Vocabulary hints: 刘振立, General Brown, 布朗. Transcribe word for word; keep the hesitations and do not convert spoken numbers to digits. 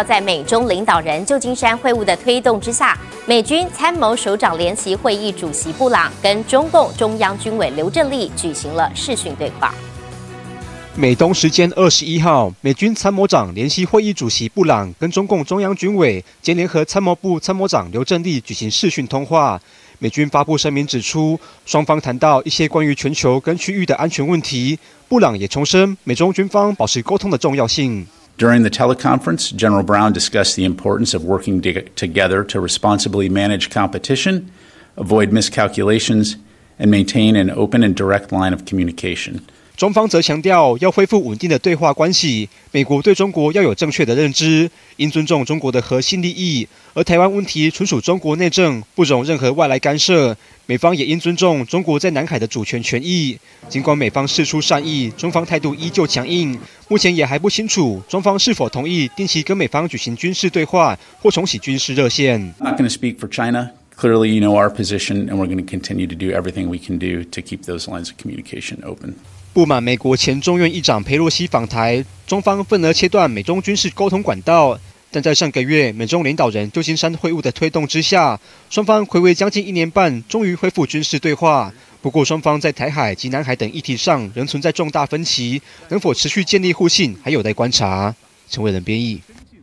号在美中领导人旧金山会晤的推动之下，美军参谋首长联席会议主席布朗跟中共中央军委刘振立举行了视讯对话。 美东时间二十一号，美军参谋长联席会议主席布朗跟中共中央军委兼联合参谋部参谋长刘振立举行视讯通话。美军发布声明指出，双方谈到一些关于全球跟区域的安全问题。布朗也重申美中军方保持沟通的重要性。During the teleconference, General Brown discussed the importance of working together to responsibly manage competition, avoid miscalculations, and maintain an open and direct line of communication. 中方则强调，要恢复稳定的对话关系，美国对中国要有正确的认知，应尊重中国的核心利益，而台湾问题纯属中国内政，不容任何外来干涉。美方也应尊重中国在南海的主权权益。尽管美方释出善意，中方态度依旧强硬。目前也还不清楚中方是否同意定期跟美方举行军事对话或重启军事热线。 Clearly, you know our position, and we're going to continue to do everything we can do to keep those lines of communication open. 不满美国前众院议长佩洛西访台，中方愤而切断美中军事沟通管道。但在上个月美中领导人旧金山会晤的推动之下，双方睽违将近一年半，终于恢复军事对话。不过，双方在台海及南海等议题上仍存在重大分歧，能否持续建立互信，还有待观察。陈伟仁编译。